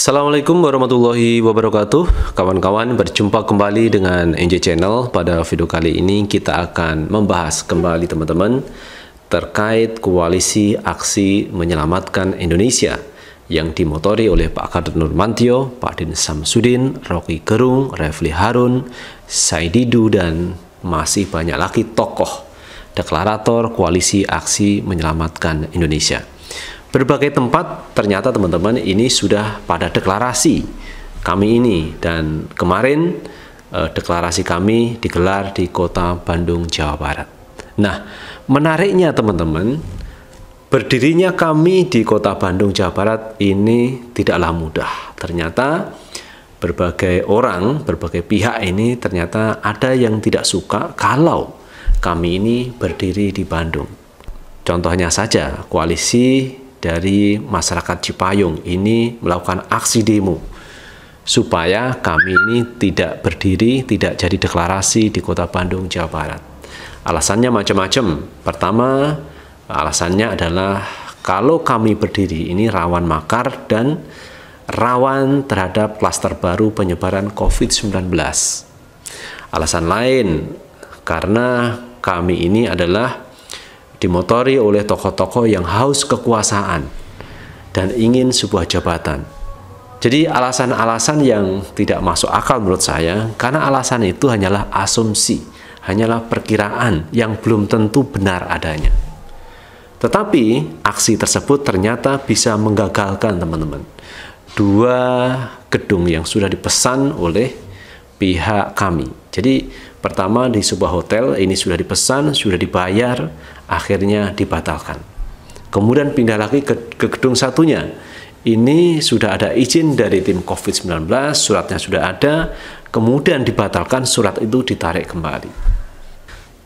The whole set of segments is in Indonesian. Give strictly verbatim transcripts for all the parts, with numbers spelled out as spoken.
Assalamualaikum warahmatullahi wabarakatuh. Kawan-kawan, berjumpa kembali dengan N J Channel. Pada video kali ini kita akan membahas kembali teman-teman terkait Koalisi Aksi Menyelamatkan Indonesia yang dimotori oleh Pak Gatot Nurmantyo, Pak Din Syamsuddin, Rocky Gerung, Refli Harun, Saididu, dan masih banyak lagi tokoh deklarator Koalisi Aksi Menyelamatkan Indonesia. Berbagai tempat ternyata teman-teman ini sudah pada deklarasi kami ini, dan kemarin eh, deklarasi kami digelar di kota Bandung, Jawa Barat. Nah, menariknya teman-teman, berdirinya kami di kota Bandung, Jawa Barat ini tidaklah mudah. Ternyata berbagai orang, berbagai pihak ini ternyata ada yang tidak suka kalau kami ini berdiri di Bandung. Contohnya saja, koalisi dari masyarakat Cipayung ini melakukan aksi demo supaya kami ini tidak berdiri, tidak jadi deklarasi di kota Bandung, Jawa Barat. Alasannya macam-macam. Pertama, alasannya adalah kalau kami berdiri ini rawan makar dan rawan terhadap klaster baru penyebaran COVID sembilan belas. Alasan lain, karena kami ini adalah dimotori oleh tokoh-tokoh yang haus kekuasaan dan ingin sebuah jabatan. Jadi alasan-alasan yang tidak masuk akal menurut saya, karena alasan itu hanyalah asumsi, hanyalah perkiraan yang belum tentu benar adanya. Tetapi aksi tersebut ternyata bisa menggagalkan teman-teman. Dua gedung yang sudah dipesan oleh pihak kami. Jadi pertama di sebuah hotel ini sudah dipesan, sudah dibayar, akhirnya dibatalkan. Kemudian pindah lagi ke, ke gedung satunya. Ini sudah ada izin dari tim COVID sembilan belas, suratnya sudah ada, kemudian dibatalkan, surat itu ditarik kembali.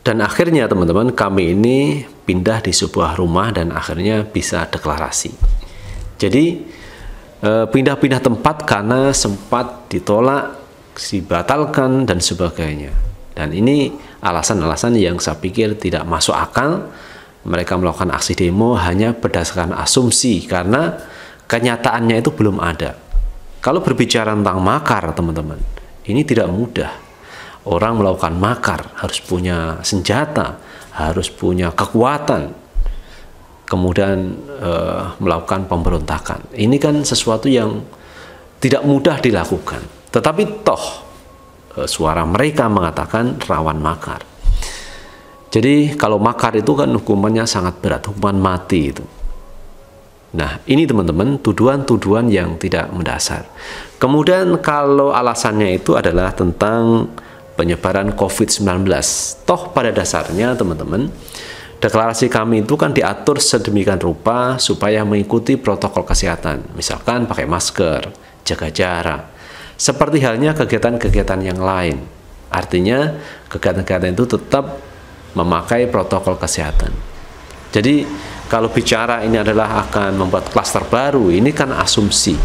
Dan akhirnya teman-teman kami ini pindah di sebuah rumah dan akhirnya bisa deklarasi. Jadi pindah-pindah tempat karena sempat ditolak, dibatalkan, dan sebagainya. Dan ini alasan-alasan yang saya pikir tidak masuk akal. Mereka melakukan aksi demo hanya berdasarkan asumsi karena kenyataannya itu belum ada. Kalau berbicara tentang makar teman-teman, ini tidak mudah. Orang melakukan makar harus punya senjata, harus punya kekuatan, kemudian eh, melakukan pemberontakan. Ini kan sesuatu yang tidak mudah dilakukan. Tetapi toh suara mereka mengatakan rawan makar. Jadi kalau makar itu kan hukumannya sangat berat, hukuman mati itu. Nah, ini teman-teman tuduhan-tuduhan yang tidak mendasar. Kemudian kalau alasannya itu adalah tentang penyebaran COVID sembilan belas. Toh pada dasarnya teman-teman, deklarasi kami itu kan diatur sedemikian rupa supaya mengikuti protokol kesehatan. Misalkan pakai masker, jaga jarak, seperti halnya kegiatan-kegiatan yang lain. Artinya kegiatan-kegiatan itu tetap memakai protokol kesehatan. Jadi kalau bicara ini adalah akan membuat klaster baru, ini kan asumsi.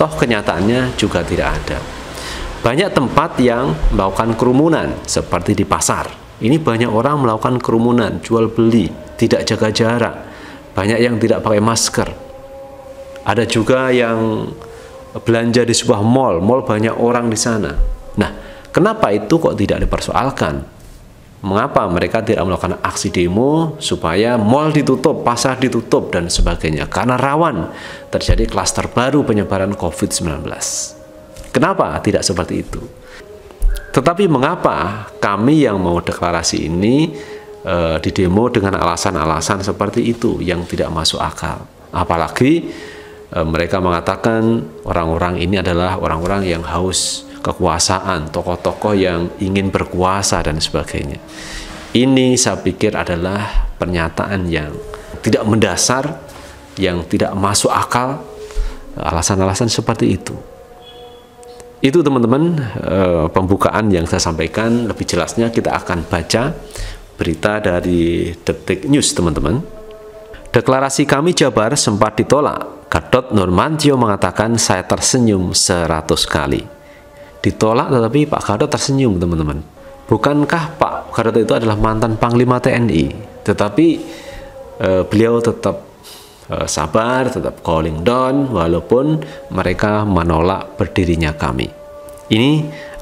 Toh kenyataannya juga tidak ada. Banyak tempat yang melakukan kerumunan seperti di pasar. Ini banyak orang melakukan kerumunan, jual beli, tidak jaga jarak. Banyak yang tidak pakai masker. Ada juga yang belanja di sebuah mall, mall banyak orang di sana. Nah, kenapa itu kok tidak dipersoalkan? Mengapa mereka tidak melakukan aksi demo supaya mall ditutup, pasar ditutup, dan sebagainya? Karena rawan terjadi klaster baru penyebaran COVID sembilan belas. Kenapa tidak seperti itu? Tetapi mengapa kami yang mau deklarasi ini eh, didemo dengan alasan-alasan seperti itu yang tidak masuk akal? Apalagi mereka mengatakan orang-orang ini adalah orang-orang yang haus kekuasaan, tokoh-tokoh yang ingin berkuasa, dan sebagainya. Ini saya pikir adalah pernyataan yang tidak mendasar, yang tidak masuk akal, alasan-alasan seperti itu. Itu teman-teman pembukaan yang saya sampaikan. Lebih jelasnya kita akan baca berita dari Detik News teman-teman. Deklarasi kami Jabar sempat ditolak. Gatot Nurmantyo mengatakan, saya tersenyum seratus kali. Ditolak, tetapi Pak Gatot tersenyum teman-teman. Bukankah Pak Gatot itu adalah mantan Panglima T N I? Tetapi eh, beliau tetap eh, sabar, tetap calling down, walaupun mereka menolak berdirinya kami. Ini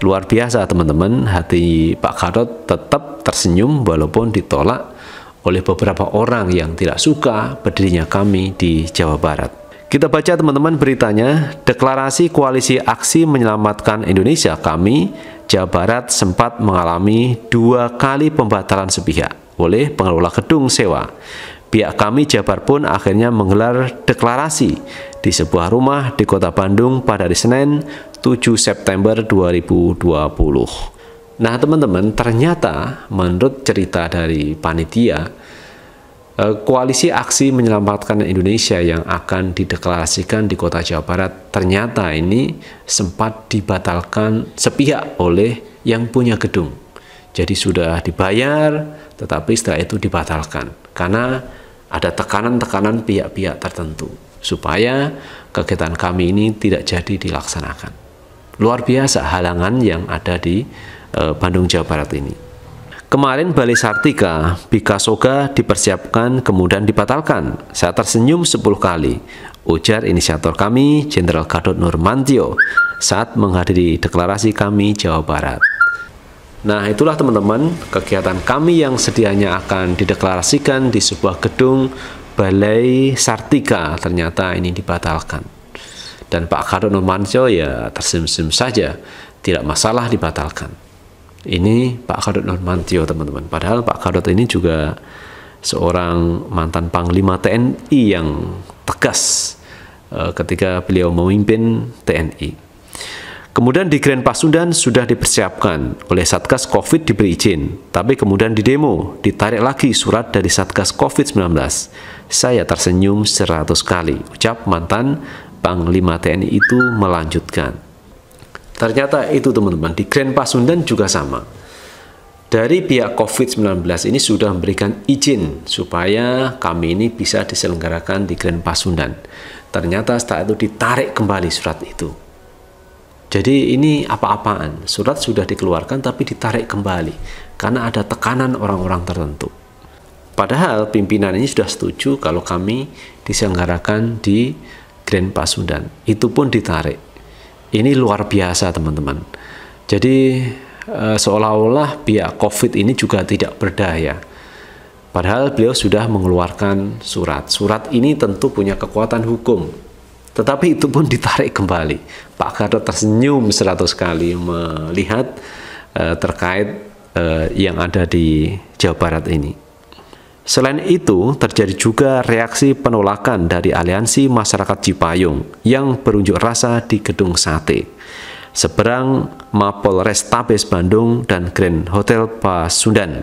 luar biasa teman-teman, hati Pak Gatot tetap tersenyum walaupun ditolak oleh beberapa orang yang tidak suka berdirinya kami di Jawa Barat. Kita baca teman-teman beritanya, deklarasi Koalisi Aksi Menyelamatkan Indonesia kami, Jawa Barat sempat mengalami dua kali pembatalan sepihak oleh pengelola gedung sewa. Pihak kami Jabar pun akhirnya menggelar deklarasi di sebuah rumah di kota Bandung pada hari Senin tujuh September dua ribu dua puluh. Nah teman-teman, ternyata menurut cerita dari panitia, Koalisi Aksi Menyelamatkan Indonesia yang akan dideklarasikan di kota Jawa Barat ternyata ini sempat dibatalkan sepihak oleh yang punya gedung. Jadi sudah dibayar, tetapi setelah itu dibatalkan karena ada tekanan-tekanan pihak-pihak tertentu supaya kegiatan kami ini tidak jadi dilaksanakan. Luar biasa halangan yang ada di eh, Bandung Jawa Barat ini. Kemarin Balai Sartika, Bikasoga dipersiapkan kemudian dibatalkan. Saya tersenyum sepuluh kali, ujar inisiator kami Jenderal Gatot Nurmantyo saat menghadiri deklarasi kami Jawa Barat. Nah itulah teman-teman, kegiatan kami yang sedianya akan dideklarasikan di sebuah gedung Balai Sartika ternyata ini dibatalkan. Dan Pak Gatot Nurmantyo ya tersenyum-senyum saja, tidak masalah dibatalkan. Ini Pak Gatot Nurmantyo teman-teman. Padahal Pak Gatot ini juga seorang mantan Panglima T N I yang tegas eh, ketika beliau memimpin T N I. Kemudian di Grand Pasundan sudah dipersiapkan oleh Satgas Covid, diberi izin, tapi kemudian di demo ditarik lagi surat dari Satgas Covid sembilan belas. Saya tersenyum seratus kali, ucap mantan Panglima T N I itu melanjutkan. Ternyata itu teman-teman, di Grand Pasundan juga sama. Dari pihak Covid sembilan belas ini sudah memberikan izin supaya kami ini bisa diselenggarakan di Grand Pasundan. Ternyata setelah itu ditarik kembali surat itu. Jadi ini apa-apaan, surat sudah dikeluarkan tapi ditarik kembali karena ada tekanan orang-orang tertentu. Padahal pimpinan ini sudah setuju kalau kami diselenggarakan di Grand Pasundan, itu pun ditarik. Ini luar biasa teman-teman. Jadi e, seolah-olah pihak Covid ini juga tidak berdaya. Padahal beliau sudah mengeluarkan surat. Surat ini tentu punya kekuatan hukum. Tetapi itu pun ditarik kembali. Pak Gatot tersenyum seratus kali melihat e, terkait e, yang ada di Jawa Barat ini. Selain itu, terjadi juga reaksi penolakan dari aliansi masyarakat Cipayung yang berunjuk rasa di Gedung Sate, seberang Mapolrestabes Bandung dan Grand Hotel Pasundan.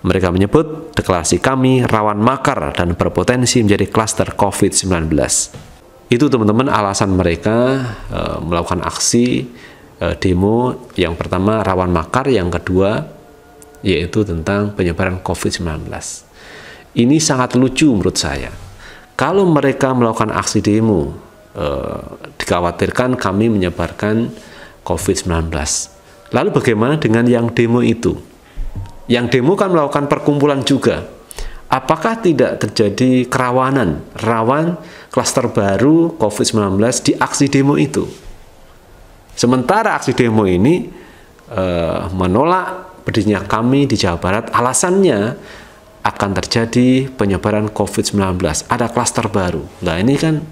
Mereka menyebut deklarasi kami rawan makar dan berpotensi menjadi klaster Covid sembilan belas. Itu teman-teman alasan mereka e, melakukan aksi e, demo. Yang pertama rawan makar, yang kedua yaitu tentang penyebaran Covid sembilan belas. Ini sangat lucu menurut saya. Kalau mereka melakukan aksi demo, eh, dikhawatirkan kami menyebarkan Covid sembilan belas. Lalu bagaimana dengan yang demo itu? Yang demo kan melakukan perkumpulan juga. Apakah tidak terjadi kerawanan, rawan klaster baru Covid sembilan belas di aksi demo itu? Sementara aksi demo ini eh, menolak berdirinya kami di Jawa Barat, alasannya akan terjadi penyebaran Covid sembilan belas, ada klaster baru. Nah ini kan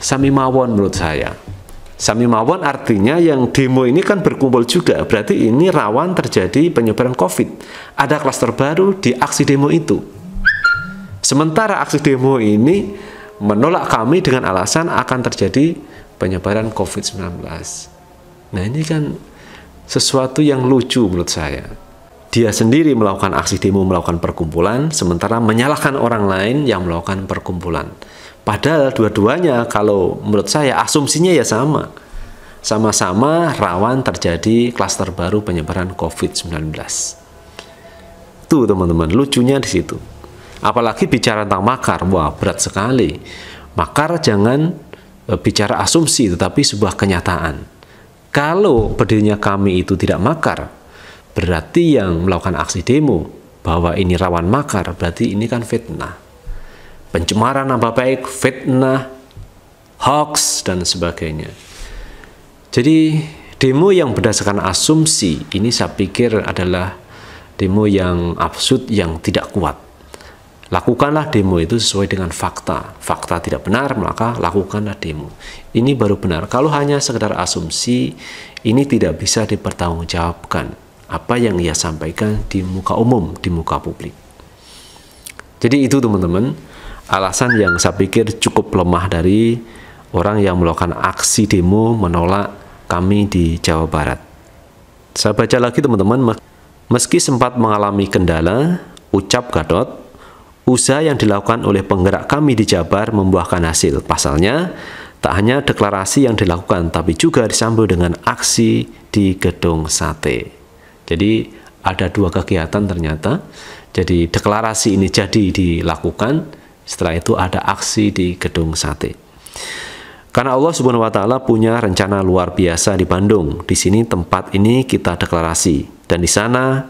sami mawon menurut saya. Sami mawon artinya yang demo ini kan berkumpul juga, berarti ini rawan terjadi penyebaran Covid. Ada klaster baru di aksi demo itu. Sementara aksi demo ini menolak kami dengan alasan akan terjadi penyebaran Covid sembilan belas. Nah ini kan sesuatu yang lucu menurut saya. Dia sendiri melakukan aksi demo, melakukan perkumpulan, sementara menyalahkan orang lain yang melakukan perkumpulan. Padahal dua-duanya kalau menurut saya asumsinya ya sama. Sama-sama rawan terjadi klaster baru penyebaran Covid sembilan belas. Tuh teman-teman, lucunya di situ. Apalagi bicara tentang makar, wah berat sekali. Makar jangan bicara asumsi tetapi sebuah kenyataan. Kalau berdirinya kami itu tidak makar, Berarti yang melakukan aksi demo bahwa ini rawan makar, berarti ini kan fitnah. Pencemaran nama baik, fitnah, hoax, dan sebagainya. Jadi demo yang berdasarkan asumsi ini saya pikir adalah demo yang absurd, yang tidak kuat. Lakukanlah demo itu sesuai dengan fakta. Fakta tidak benar, maka lakukanlah demo. Ini baru benar. Kalau hanya sekedar asumsi, ini tidak bisa dipertanggungjawabkan apa yang ia sampaikan di muka umum, di muka publik. Jadi itu teman-teman, alasan yang saya pikir cukup lemah dari orang yang melakukan aksi demo menolak kami di Jawa Barat. Saya baca lagi teman-teman, meski sempat mengalami kendala, ucap Gatot, usaha yang dilakukan oleh penggerak kami di Jabar membuahkan hasil. Pasalnya, tak hanya deklarasi yang dilakukan, tapi juga disambung dengan aksi di Gedung Sate. Jadi, ada dua kegiatan ternyata. Jadi, deklarasi ini jadi dilakukan, setelah itu ada aksi di Gedung Sate. Karena Allah Subhanahu wa Ta'ala punya rencana luar biasa di Bandung. Di sini tempat ini kita deklarasi, dan di sana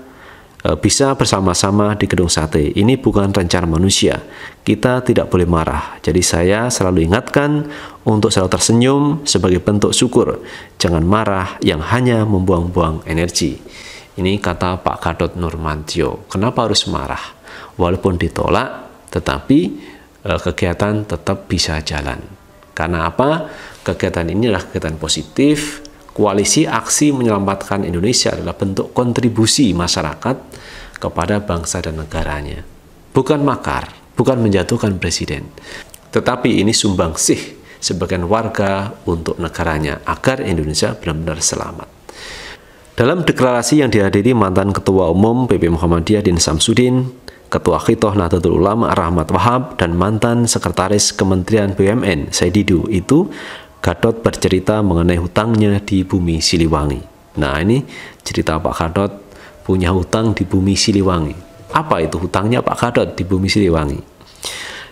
bisa bersama-sama di Gedung Sate. Ini bukan rencana manusia. Kita tidak boleh marah. Jadi saya selalu ingatkan untuk selalu tersenyum sebagai bentuk syukur. Jangan marah yang hanya membuang-buang energi. Ini kata Pak Gatot Nurmantyo. Kenapa harus marah? Walaupun ditolak, tetapi eh, kegiatan tetap bisa jalan. Karena apa? Kegiatan ini adalah kegiatan positif. Koalisi Aksi Menyelamatkan Indonesia adalah bentuk kontribusi masyarakat kepada bangsa dan negaranya. Bukan makar, bukan menjatuhkan presiden. Tetapi ini sumbangsih sebagian warga untuk negaranya agar Indonesia benar-benar selamat. Dalam deklarasi yang dihadiri mantan Ketua Umum P B Muhammadiyah Din Syamsuddin, Ketua Khitoh Nahdlatul Ulama Rahmat Wahab, dan mantan Sekretaris Kementerian B U M N Saididu itu, Gatot bercerita mengenai hutangnya di Bumi Siliwangi. Nah, ini cerita Pak Gatot punya hutang di Bumi Siliwangi. Apa itu hutangnya Pak Gatot di Bumi Siliwangi?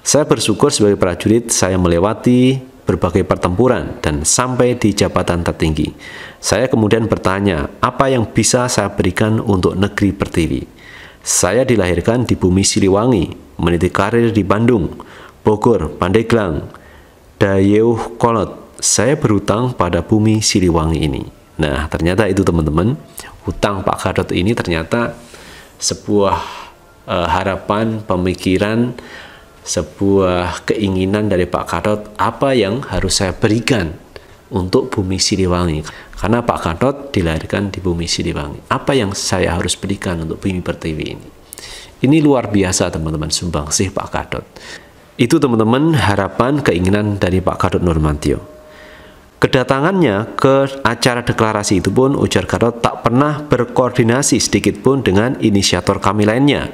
Saya bersyukur sebagai prajurit saya melewati berbagai pertempuran dan sampai di jabatan tertinggi. Saya kemudian bertanya, apa yang bisa saya berikan untuk negeri Pertiwi? Saya dilahirkan di Bumi Siliwangi, meniti karir di Bandung, Bogor, Pandeglang, Dayeuh Kolot. Saya berhutang pada Bumi Siliwangi ini. Nah, ternyata itu teman-teman, hutang Pak Gatot ini ternyata sebuah e, harapan, pemikiran, sebuah keinginan dari Pak Gatot, apa yang harus saya berikan untuk Bumi Siliwangi. Karena Pak Gatot dilahirkan di Bumi Siliwangi. Apa yang saya harus berikan untuk Bumi Pertiwi ini? Ini luar biasa teman-teman, sumbangsih Pak Gatot. Itu teman-teman harapan, keinginan dari Pak Gatot Nurmantyo. Kedatangannya ke acara deklarasi itu pun, ujar Gatot, tak pernah berkoordinasi sedikitpun dengan inisiator kami lainnya.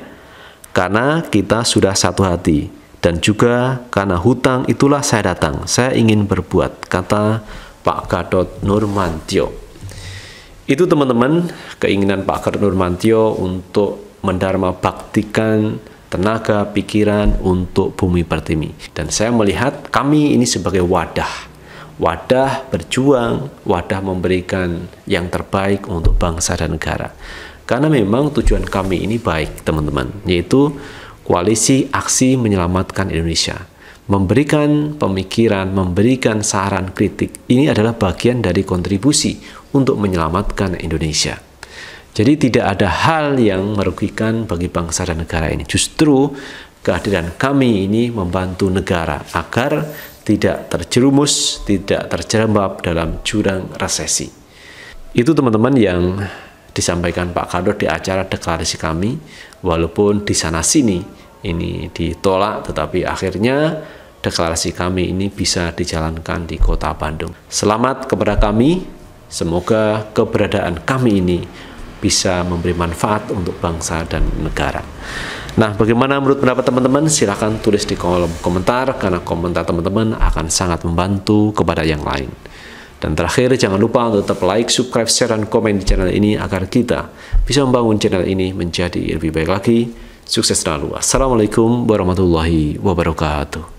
Karena kita sudah satu hati, dan juga karena hutang itulah saya datang, saya ingin berbuat, kata Pak Gatot Nurmantyo. Itu teman-teman, keinginan Pak Gatot Nurmantyo untuk mendharma baktikan tenaga, pikiran untuk Bumi Pertiwi. Dan saya melihat kami ini sebagai wadah. Wadah berjuang, wadah memberikan yang terbaik untuk bangsa dan negara. Karena memang tujuan kami ini baik, teman-teman, yaitu Koalisi Aksi Menyelamatkan Indonesia. Memberikan pemikiran, memberikan saran kritik, ini adalah bagian dari kontribusi untuk menyelamatkan Indonesia. Jadi tidak ada hal yang merugikan bagi bangsa dan negara ini. Justru kehadiran kami ini membantu negara agar tidak terjerumus, tidak terjerembab dalam jurang resesi. Itu teman-teman yang disampaikan Pak Gatot di acara deklarasi kami, walaupun di sana-sini ini ditolak, tetapi akhirnya deklarasi kami ini bisa dijalankan di kota Bandung. Selamat kepada kami, semoga keberadaan kami ini bisa memberi manfaat untuk bangsa dan negara. Nah, bagaimana menurut pendapat teman-teman? Silahkan tulis di kolom komentar, karena komentar teman-teman akan sangat membantu kepada yang lain. Dan terakhir, jangan lupa untuk tetap like, subscribe, share, dan komen di channel ini agar kita bisa membangun channel ini menjadi lebih baik lagi. Sukses selalu. Assalamualaikum warahmatullahi wabarakatuh.